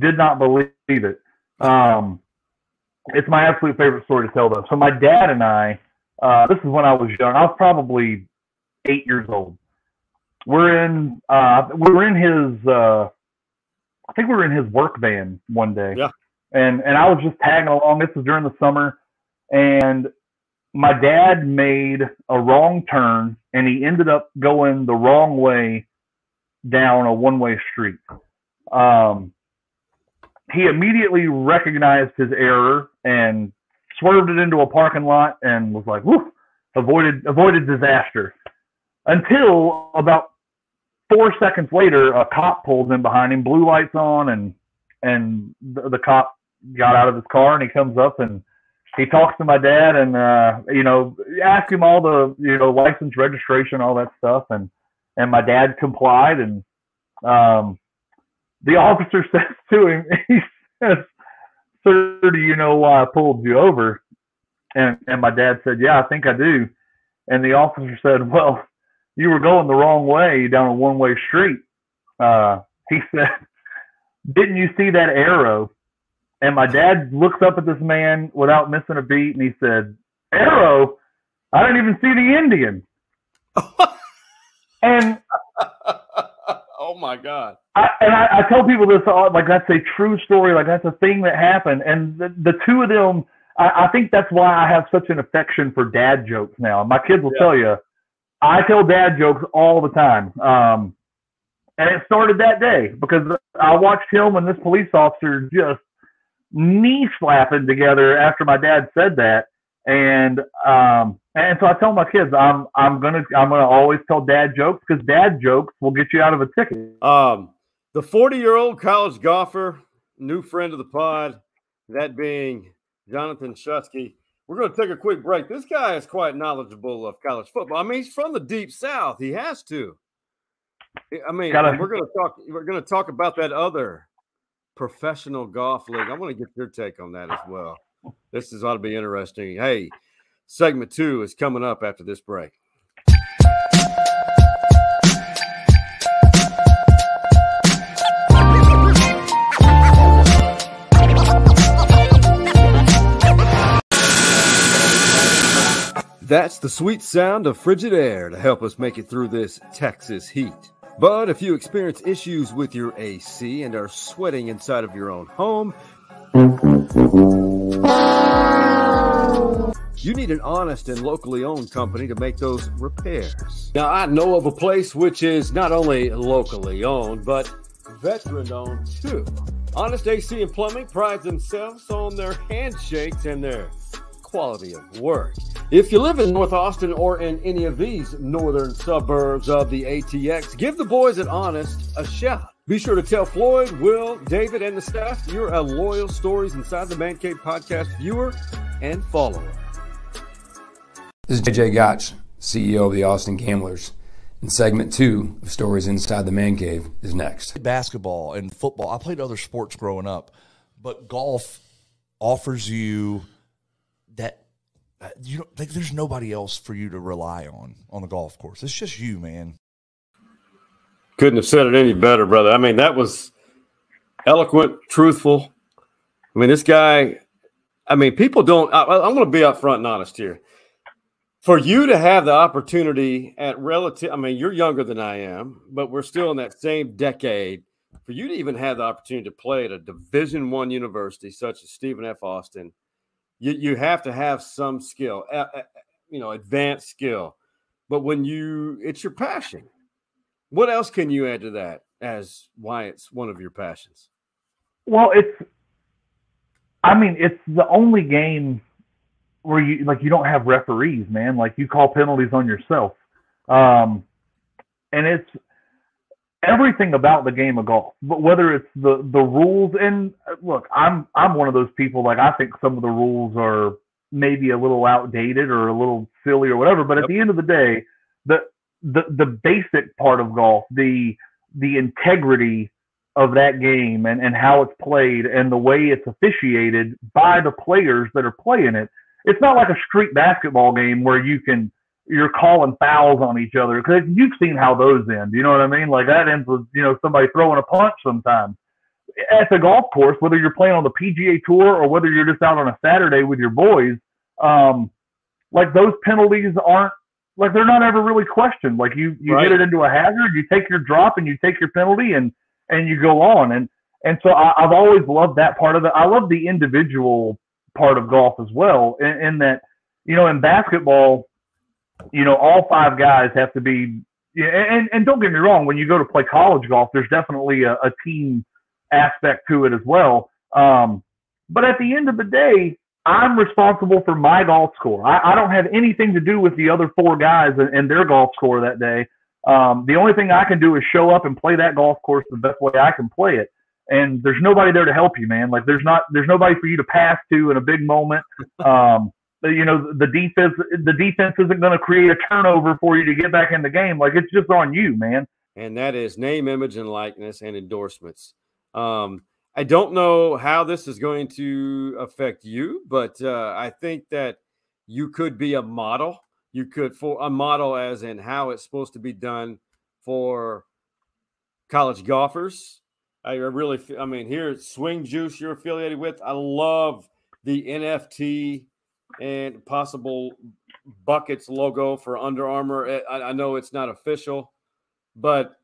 did not believe it. Um, it's my absolute favorite story to tell, though. So my dad and I, uh, this is when I was young. I was probably eight years old. We're in, uh, we were in his, uh, I think we were in his work van one day. Yeah. And, and I was just tagging along. This was during the summer. And my dad made a wrong turn, and he ended up going the wrong way down a one-way street. Um, he immediately recognized his error and swerved it into a parking lot and was like, whoo, avoided, avoided disaster. Until about four seconds later, a cop pulled in behind him, blue lights on, and and the, the cop got out of his car, and he comes up and he talks to my dad, and uh, you know, asked him all the you know license, registration, all that stuff, and and my dad complied, and um, the officer says to him, he says, "Sir, do you know why I pulled you over?" And and my dad said, "Yeah, I think I do." And the officer said, "Well, you were going the wrong way down a one-way street." Uh, he said, "Didn't you see that arrow?" And my dad looks up at this man without missing a beat, and he said, "Arrow? I didn't even see the Indian." And oh my God! I, and I, I tell people this, like that's a true story, like that's a thing that happened. And the, the two of them, I, I think that's why I have such an affection for dad jokes now. My kids will yeah. tell you, I tell dad jokes all the time. Um, and it started that day because I watched him and this police officer just knee slapping together after my dad said that. And, um, and so I tell my kids, I'm, I'm going to, I'm going to always tell dad jokes because dad jokes will get you out of a ticket. Um, the forty year old college golfer, new friend of the pod, that being Jonathan Shutsky. We're going to take a quick break. This guy is quite knowledgeable of college football. I mean, he's from the deep South. He has to. I mean, Gotta. we're going to talk. We're going to talk about that other professional golf league. I want to get your take on that as well. This is ought to be interesting. Hey, segment two is coming up after this break. That's the sweet sound of frigid air to help us make it through this Texas heat. But if you experience issues with your A C and are sweating inside of your own home, you need an honest and locally owned company to make those repairs. Now, I know of a place which is not only locally owned, but veteran owned too. Honest A C and Plumbing prides themselves on their handshakes and their quality of work. If you live in North Austin or in any of these northern suburbs of the A T X, give the boys at Honest a shout. Be sure to tell Floyd, Will, David, and the staff you're a loyal Stories Inside the Man Cave podcast viewer and follower. This is J J Gotch, C E O of the Austin Gamblers, and segment two of Stories Inside the Man Cave is next. Basketball and football, I played other sports growing up, but golf offers you that you don't think there's nobody else for you to rely on on the golf course. It's just you, man. Couldn't have said it any better, brother. I mean, that was eloquent, truthful. I mean, this guy, I mean, people don't, I, I'm going to be upfront and honest here. For you to have the opportunity at relative, I mean, you're younger than I am, but we're still in that same decade. For you to even have the opportunity to play at a Division One university such as Stephen F. Austin, you, you have to have some skill, uh, uh, you know, advanced skill. But when you, it's your passion. What else can you add to that as why it's one of your passions? Well, it's, I mean, it's the only game where you, like, you don't have referees, man. Like, you call penalties on yourself. Um, and it's everything about the game of golf, but whether it's the, the rules, and look, I'm, I'm one of those people, like, I think some of the rules are maybe a little outdated or a little silly or whatever, but at the end of the day, the, the, the basic part of golf, the, the integrity of that game and, and how it's played and the way it's officiated by the players that are playing it. It's not like a street basketball game where you can, you're calling fouls on each other, because you've seen how those end. You know what I mean? Like, that ends with, you know, somebody throwing a punch sometimes. At the golf course, whether you're playing on the P G A Tour or whether you're just out on a Saturday with your boys, um, like, those penalties aren't, like, they're not ever really questioned. Like, you, you right. get it into a hazard, you take your drop and you take your penalty and, and you go on. And, and so I, I've always loved that part of it. I love the individual part of golf as well, in, in that, you know, in basketball, you know, all five guys have to be, and, and don't get me wrong, when you go to play college golf, there's definitely a, a team aspect to it as well. Um, but at the end of the day, I'm responsible for my golf score. I, I don't have anything to do with the other four guys and, and their golf score that day. Um, the only thing I can do is show up and play that golf course the best way I can play it. And there's nobody there to help you, man. Like, there's not, there's nobody for you to pass to in a big moment. Um, you know, the defense, the defense isn't going to create a turnover for you to get back in the game. Like, it's just on you, man. And that is name, image, and likeness and endorsements. Um, I don't know how this is going to affect you, but uh, I think that you could be a model. You could, for a model as in how it's supposed to be done for college golfers. I really, I mean, here it's Swing Juice you're affiliated with. I love the N F T and possible Buckets logo for Under Armour. I, I know it's not official, but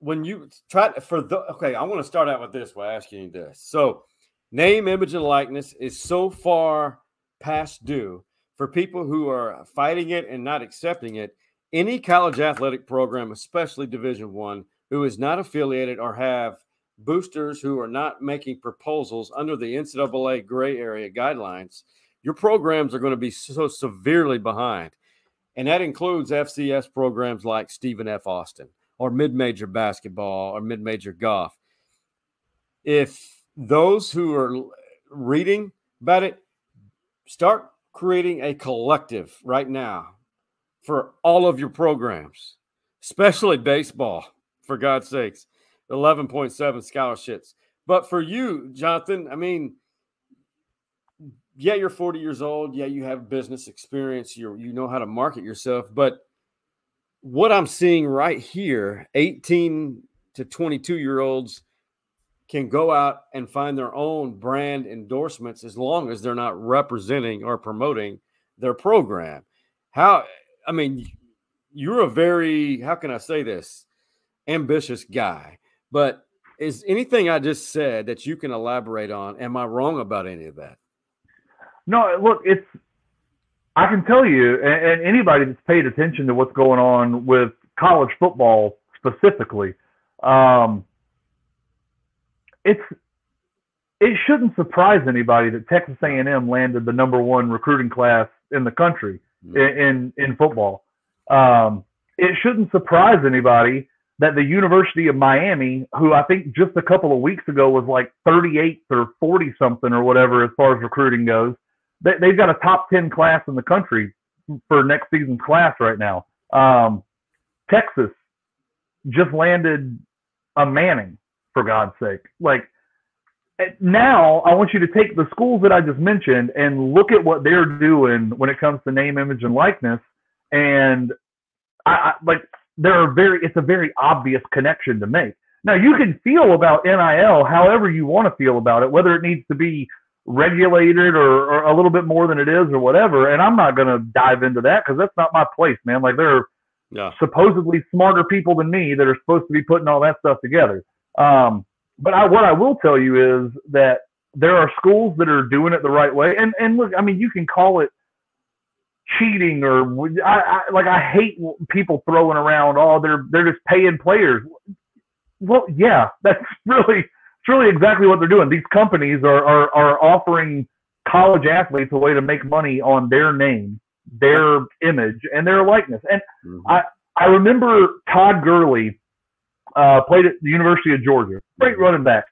when you try for the, okay, I want to start out with this by asking you this. So name, image, and likeness is so far past due for people who are fighting it and not accepting it. Any college athletic program, especially Division One, who is not affiliated or have boosters who are not making proposals under the N C double A gray area guidelines, your programs are going to be so severely behind. And that includes F C S programs like Stephen F. Austin or mid-major basketball or mid-major golf. If those who are reading about it, start creating a collective right now for all of your programs, especially baseball. For God's sakes, eleven point seven scholarships. But for you, Jonathan, I mean, yeah, you're forty years old. Yeah, you have business experience. You you know how to market yourself. But what I'm seeing right here, eighteen to twenty-two-year-olds can go out and find their own brand endorsements as long as they're not representing or promoting their program. How, I mean, you're a very, how can I say this? ambitious guy, but is anything I just said that you can elaborate on? Am I wrong about any of that? No, look, it's, I can tell you, and, and anybody that's paid attention to what's going on with college football specifically, um, it's, it shouldn't surprise anybody that Texas A and M landed the number one recruiting class in the country mm-hmm. in, in, in football. Um, it shouldn't surprise anybody that the University of Miami, who I think just a couple of weeks ago was like thirty-eighth or forty something or whatever as far as recruiting goes, they, they've got a top ten class in the country for next season's class right now. Um, Texas just landed a Manning, for God's sake. Like, now I want you to take the schools that I just mentioned and look at what they're doing when it comes to name, image, and likeness. And I, I like, there are very, it's a very obvious connection to make. Now, you can feel about N I L however you want to feel about it, whether it needs to be regulated or, or a little bit more than it is or whatever. And I'm not going to dive into that because that's not my place, man. Like, there are yeah. supposedly smarter people than me that are supposed to be putting all that stuff together. Um, but I, what I will tell you is that there are schools that are doing it the right way. And, and look, I mean, you can call it cheating or I, I like, I hate people throwing around, oh, they're, they're just paying players. Well, yeah, that's really, it's really exactly what they're doing. These companies are, are, are offering college athletes a way to make money on their name, their image, and their likeness. And mm-hmm. I, I remember Todd Gurley uh, played at the University of Georgia, great running back.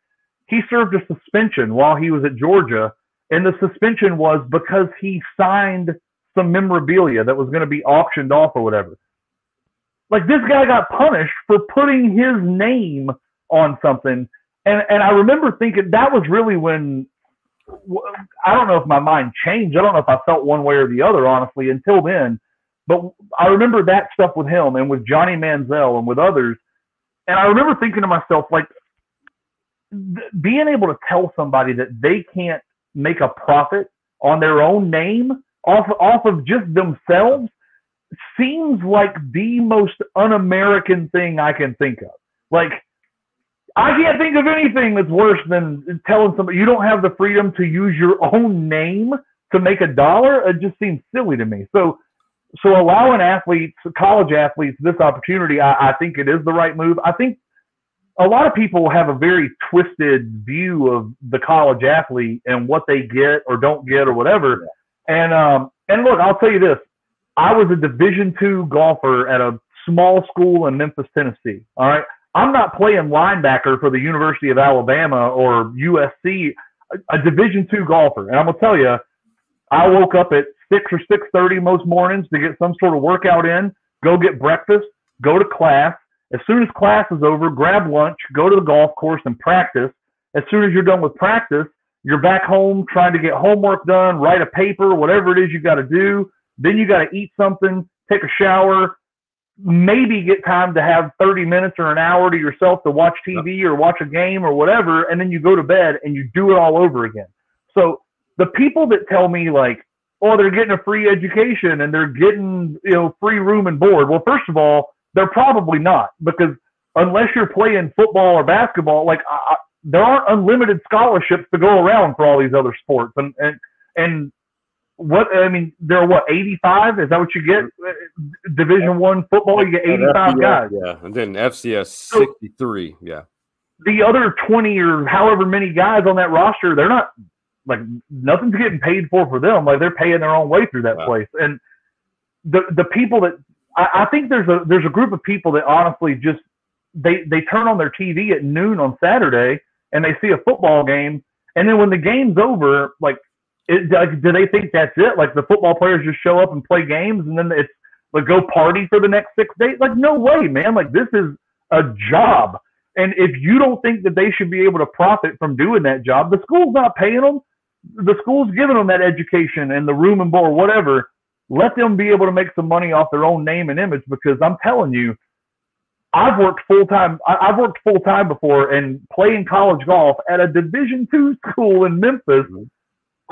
He served a suspension while he was at Georgia, and the suspension was because he signed some memorabilia that was going to be auctioned off or whatever. Like, this guy got punished for putting his name on something. And and I remember thinking that was really when, I don't know if my mind changed. I don't know if I felt one way or the other, honestly, until then. But I remember that stuff with him and with Johnny Manziel and with others. And I remember thinking to myself, like, th- being able to tell somebody that they can't make a profit on their own name off, off of just themselves seems like the most un-American thing I can think of. Like, I can't think of anything that's worse than telling somebody you don't have the freedom to use your own name to make a dollar. It just seems silly to me. So, so allowing athletes, college athletes, this opportunity, I, I think it is the right move. I think a lot of people have a very twisted view of the college athlete and what they get or don't get or whatever. And, um, and look, I'll tell you this. I was a Division two golfer at a small school in Memphis, Tennessee. All right. I'm not playing linebacker for the University of Alabama or U S C, a, a Division two golfer. And I'm going to tell you, I woke up at six or six thirty most mornings to get some sort of workout in, go get breakfast, go to class. As soon as class is over, grab lunch, go to the golf course and practice. As soon as you're done with practice, you're back home trying to get homework done, write a paper, whatever it is you got to do. Then you got to eat something, take a shower, maybe get time to have thirty minutes or an hour to yourself to watch T V or watch a game or whatever. And then you go to bed and you do it all over again. So the people that tell me like, oh, they're getting a free education and they're getting, you know, free room and board. Well, first of all, they're probably not, because unless you're playing football or basketball, like I, there aren't unlimited scholarships to go around for all these other sports. And, and, and, What I mean, there are what eighty-five? Is that what you get? Division One football, you get eighty-five F C S, guys. Yeah, and then F C S sixty-three. So yeah, the other twenty or however many guys on that roster, they're not like nothing's getting paid for for them. Like they're paying their own way through that wow. place. And the the people that I, I think there's a there's a group of people that honestly just they they turn on their T V at noon on Saturday and they see a football game, and then when the game's over, like. It, like, do they think that's it? Like the football players just show up and play games and then it's like go party for the next six days? Like no way, man. Like this is a job. And if you don't think that they should be able to profit from doing that job, the school's not paying them. The school's giving them that education and the room and board, whatever. Let them be able to make some money off their own name and image, because I'm telling you, I've worked full-time. I've worked full-time before and playing college golf at a Division two school in Memphis. Mm-hmm.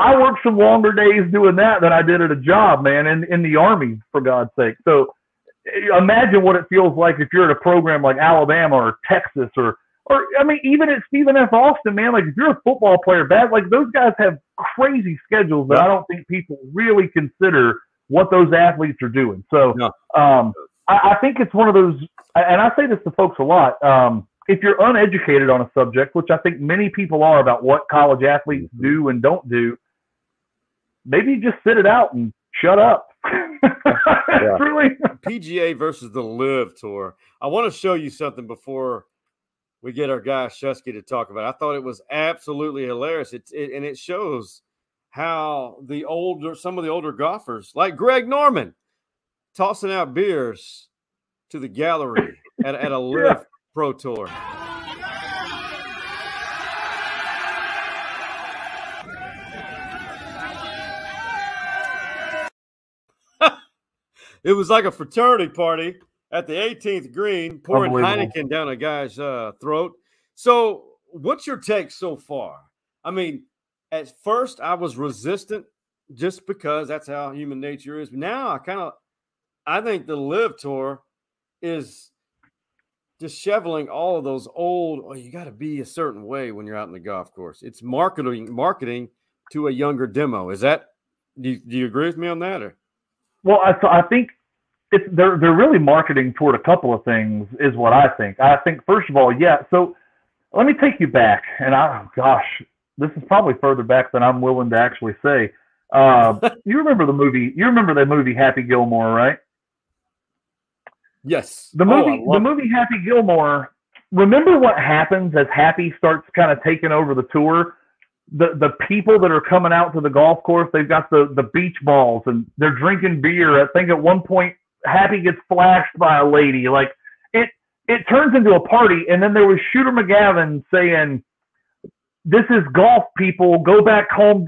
I worked some longer days doing that than I did at a job, man, in, in the Army, for God's sake. So imagine what it feels like if you're at a program like Alabama or Texas or, or I mean, even at Stephen F. Austin, man, like if you're a football player, bad, like those guys have crazy schedules that I don't think people really consider what those athletes are doing. So um, I, I think it's one of those, and I say this to folks a lot, um, if you're uneducated on a subject, which I think many people are about what college athletes do and don't do, maybe just sit it out and shut up. yeah. Really? P G A versus the Live Tour. I want to show you something before we get our guy Shusky to talk about it. I thought it was absolutely hilarious. It, it and it shows how the older, some of the older golfers, like Greg Norman, tossing out beers to the gallery at, at a Live yeah. Pro Tour. It was like a fraternity party at the eighteenth green, pouring Heineken down a guy's uh, throat. So what's your take so far? I mean, at first I was resistant just because that's how human nature is. Now I kind of – I think the LIV Tour is disheveling all of those old, oh, you got to be a certain way when you're out in the golf course. It's marketing marketing to a younger demo. Is that – do you agree with me on that? Or? Well, I, I think – It's, they're they're really marketing toward a couple of things, is what I think. I think first of all, yeah. So let me take you back, and I, oh gosh, this is probably further back than I'm willing to actually say. Uh, you remember the movie? You remember the movie Happy Gilmore, right? Yes. The movie, oh, the movie Happy Gilmore. Remember what happens as Happy starts kind of taking over the tour. The the people that are coming out to the golf course, they've got the the beach balls, and they're drinking beer. I think at one point, Happy gets flashed by a lady. Like it, it turns into a party. And then there was Shooter McGavin saying, "This is golf, people. Go back home,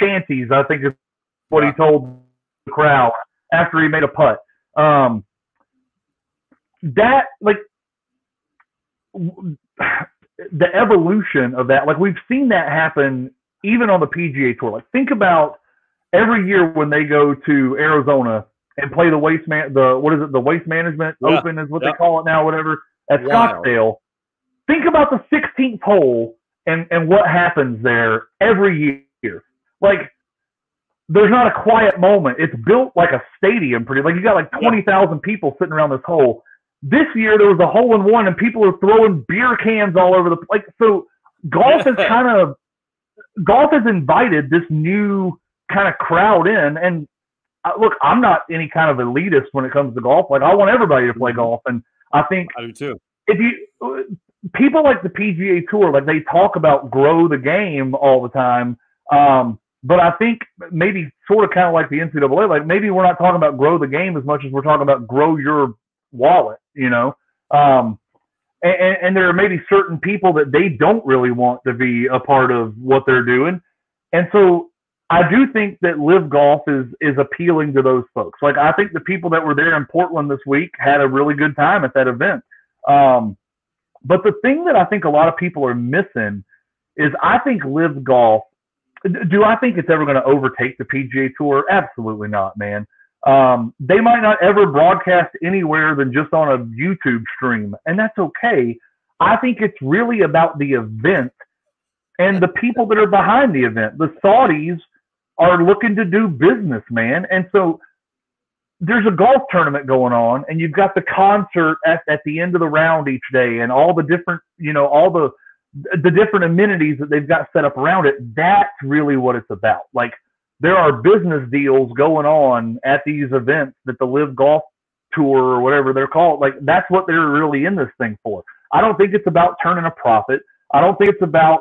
shanties." I think is what he told the crowd after he made a putt. Um, that like the evolution of that. Like we've seen that happen even on the P G A Tour. Like think about every year when they go to Arizona and play the waste man, the what is it? The waste management yeah, open is what yeah. they call it now, whatever. At wow. Scottsdale, think about the sixteenth hole and and what happens there every year. Like, there's not a quiet moment. It's built like a stadium, pretty like you got like twenty thousand people sitting around this hole. This year there was a hole in one, and people are throwing beer cans all over the place. So golf is kind of golf has invited this new kind of crowd in and. Look, I'm not any kind of elitist when it comes to golf. Like, I want everybody to play golf, and I think I do too. If you people like the P G A Tour, like they talk about grow the game all the time, um, but I think maybe sort of kind of like the N C double A, like maybe we're not talking about grow the game as much as we're talking about grow your wallet, you know. Um, and, and there are maybe certain people that they don't really want to be a part of what they're doing, and so. I do think that LIV Golf is is appealing to those folks. Like, I think the people that were there in Portland this week had a really good time at that event. Um, but the thing that I think a lot of people are missing is I think LIV Golf – do I think it's ever going to overtake the P G A Tour? Absolutely not, man. Um, they might not ever broadcast anywhere than just on a YouTube stream, and that's okay. I think it's really about the event and the people that are behind the event. The Saudis – are looking to do business, man. And so there's a golf tournament going on, and you've got the concert at, at the end of the round each day and all the different, you know, all the the different amenities that they've got set up around it. That's really what it's about. Like, there are business deals going on at these events that the LIV Golf Tour or whatever they're called, like, that's what they're really in this thing for. I don't think it's about turning a profit. I don't think it's about,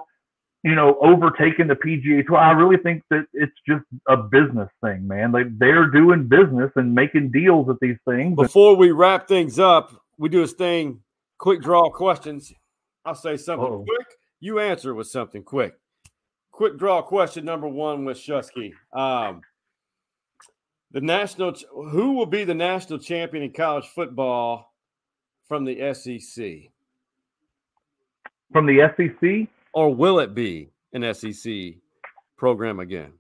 you know, overtaking the P G A Tour. I really think that it's just a business thing, man. Like, they're doing business and making deals with these things. Before we wrap things up, we do this thing, quick draw questions. I'll say something Uh-oh. quick. You answer with something quick. Quick draw question number one with Shusky. Um, the national ch- who will be the national champion in college football from the S E C? From the S E C? Or will it be an S E C program again?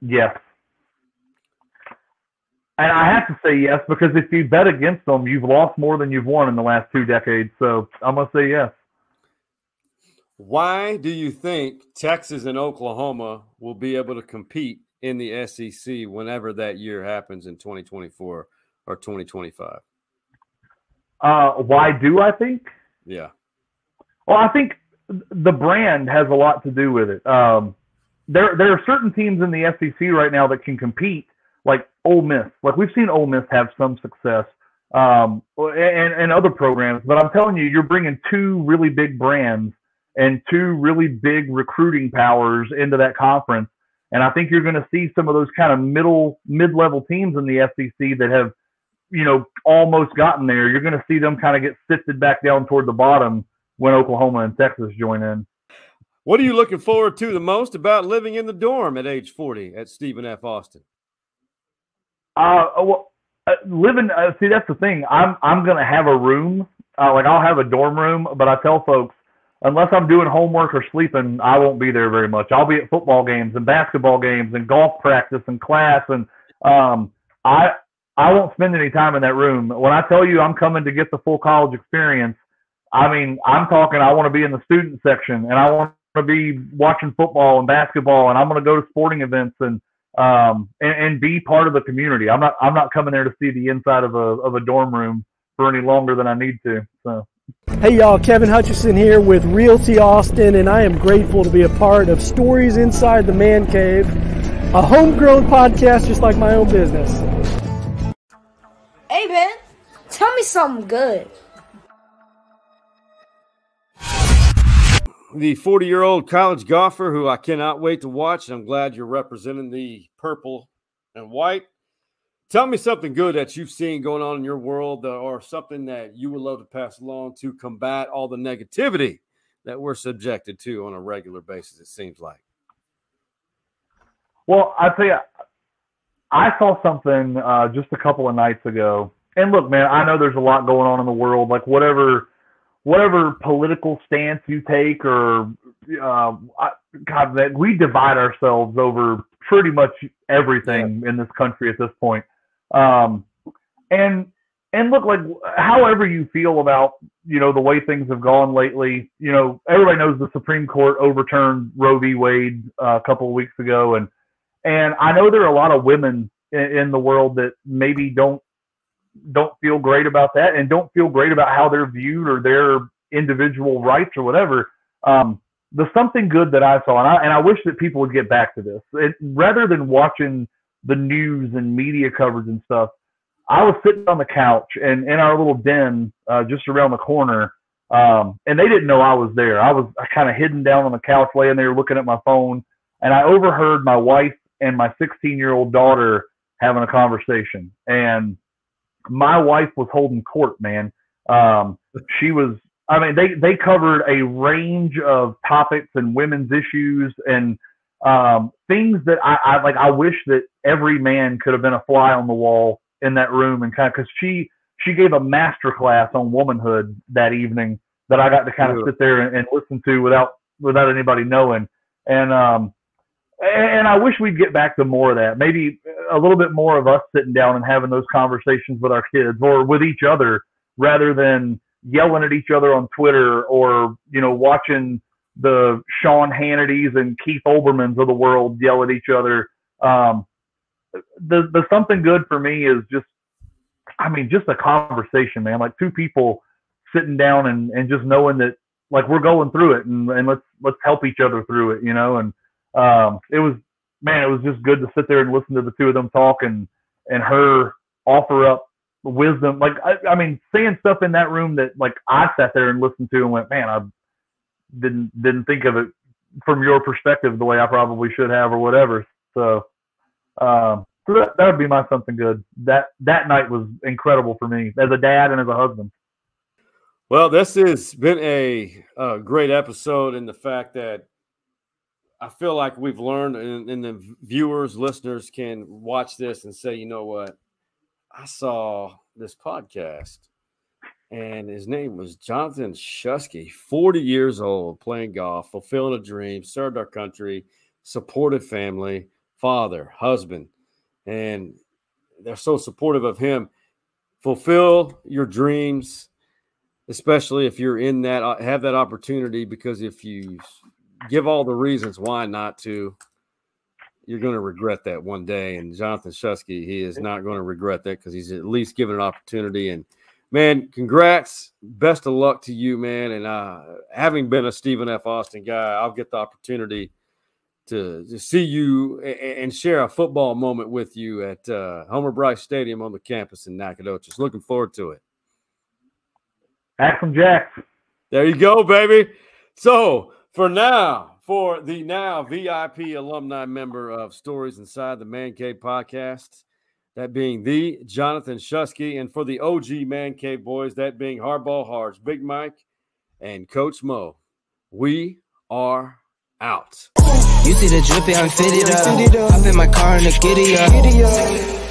Yes. And I have to say yes, because if you bet against them, you've lost more than you've won in the last two decades. So I'm going to say yes. Why do you think Texas and Oklahoma will be able to compete in the S E C whenever that year happens in twenty twenty-four or twenty twenty-five? Uh, why do I think? Yeah. Well, I think the brand has a lot to do with it. Um, there, there are certain teams in the S E C right now that can compete, like Ole Miss. Like, we've seen Ole Miss have some success, um, and, and other programs. But I'm telling you, you're bringing two really big brands and two really big recruiting powers into that conference. And I think you're going to see some of those kind of middle, mid-level teams in the S E C that have, you know, almost gotten there. You're going to see them kind of get sifted back down toward the bottom when Oklahoma and Texas join in. What are you looking forward to the most about living in the dorm at age forty at Stephen F. Austin? Uh, well, uh, living. Uh, see, that's the thing. I'm I'm gonna have a room. Uh, like I'll have a dorm room, but I tell folks, unless I'm doing homework or sleeping, I won't be there very much. I'll be at football games and basketball games and golf practice and class, and um, I I won't spend any time in that room. When I tell you I'm coming to get the full college experience, I mean, I'm talking I want to be in the student section, and I want to be watching football and basketball, and I'm going to go to sporting events and um and, and be part of the community. I'm not I'm not coming there to see the inside of a of a dorm room for any longer than I need to. So. Hey y'all, Kevin Hutchison here with Realty Austin, and I am grateful to be a part of Stories Inside the Man Cave, a homegrown podcast just like my own business. Hey Ben, tell me something good. The forty-year-old college golfer who I cannot wait to watch, and I'm glad you're representing the purple and white. Tell me something good that you've seen going on in your world, or something that you would love to pass along to combat all the negativity that we're subjected to on a regular basis, it seems like. Well, I tell you, I saw something uh, just a couple of nights ago. And look, man, I know there's a lot going on in the world. Like whatever whatever political stance you take, or uh, I, God, that we divide ourselves over pretty much everything yeah. in this country at this point. Um, and, and look, like, however you feel about, you know, the way things have gone lately, you know, everybody knows the Supreme Court overturned Roe v. Wade uh, a couple of weeks ago. And, and I know there are a lot of women in, in the world that maybe don't, don't feel great about that, and don't feel great about how they're viewed or their individual rights or whatever. Um, the something good that I saw, and I, and I wish that people would get back to this, it, rather than watching the news and media coverage and stuff, I was sitting on the couch and in our little den uh, just around the corner, um, and they didn't know I was there. I was kind of hidden down on the couch, laying there looking at my phone, and I overheard my wife and my sixteen-year-old daughter having a conversation. And my wife was holding court, man. Um, she was, I mean, they, they covered a range of topics and women's issues and um, things that I, I like. I wish that every man could have been a fly on the wall in that room, and kind of, because she she gave a master class on womanhood that evening that I got to kind of sure. sit there and, and listen to without without anybody knowing. And um, and I wish we'd get back to more of that. Maybe a little bit more of us sitting down and having those conversations with our kids or with each other, rather than yelling at each other on Twitter, or, you know, watching the Sean Hannity's and Keith Olbermann's of the world yell at each other. Um, the, the something good for me is just, I mean, just a conversation, man, like two people sitting down and, and just knowing that, like, we're going through it, and, and let's, let's help each other through it, you know? And, um, it was, man, it was just good to sit there and listen to the two of them talk, and, and her offer up wisdom. Like, I, I mean, saying stuff in that room that, like, I sat there and listened to and went, man, I didn't, didn't think of it from your perspective the way I probably should have, or whatever. So, um, so that, that would be my something good. That, that night was incredible for me as a dad and as a husband. Well, this has been a, a great episode, in the fact that I feel like we've learned, and, and the viewers, listeners can watch this and say, you know what? I saw this podcast, and his name was Jonathan Shusky, forty years old, playing golf, fulfilling a dream, served our country, supported family, father, husband, and they're so supportive of him. Fulfill your dreams, especially if you're in that, have that opportunity, because if you give all the reasons why not to, you're going to regret that one day. And Jonathan Shusky, he is not going to regret that, because he's at least given an opportunity. And, man, congrats. Best of luck to you, man. And uh, having been a Stephen F. Austin guy, I'll get the opportunity to, to see you and share a football moment with you at uh, Homer Bryce Stadium on the campus in Nacogdoches. Looking forward to it. Axum Jack. There you go, baby. So, For now, for the now V I P alumni member of Stories Inside the Man Cave podcast, that being the Jonathan Shusky, and for the O G Man Cave boys, that being Hardball Hards, Big Mike, and Coach Mo, we are out. You see the drippy, I'm fitted up. Hop in my car and the giddy up.